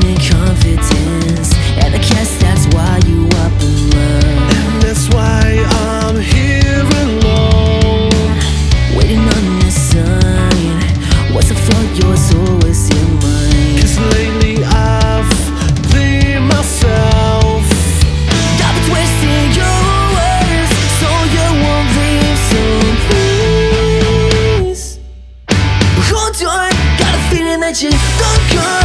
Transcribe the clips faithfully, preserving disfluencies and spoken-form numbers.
in confidence, and I guess that's why you up in love, and that's why I'm here alone, waiting on the sign. What's a flaw? Yours always in mine. 'Cause lately I've been myself. Got me twisting your words, so you won't leave. So please hold on. Got a feeling that you don't care.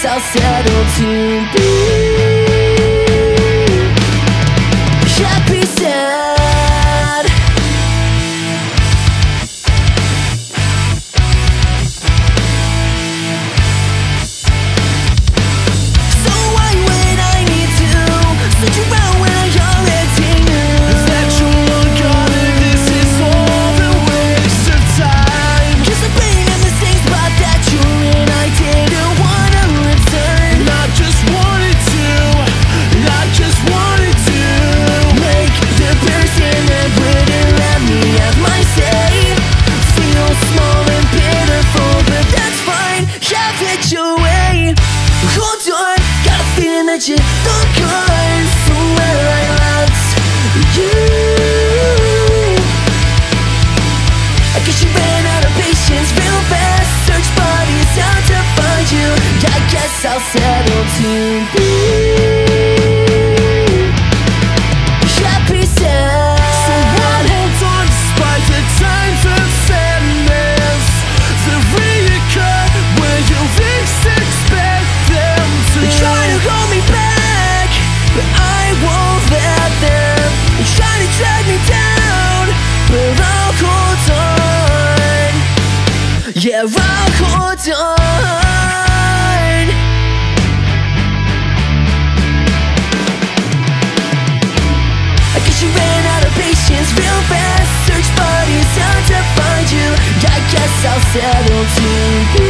I'll settle to be happy, sad. So why would I need to search around when I already knew that you were gone and this is all the waste of time? 'Cause I've been in the same spot that you're in. I didn't want that you don't care for where I left you. I guess you ran out of patience real fast. Search bodies out to find you. I guess I'll settle to be happy, sad. So what holds on despite the times of sadness? The reoccur where you least expect them to. They try to hold me back, but I won't let them. They try to drag me down, but I'll hold on. Yeah, I'll hold on. I guess you ran out of patience real fast. Search bodies out to find you. I guess I'll settle to be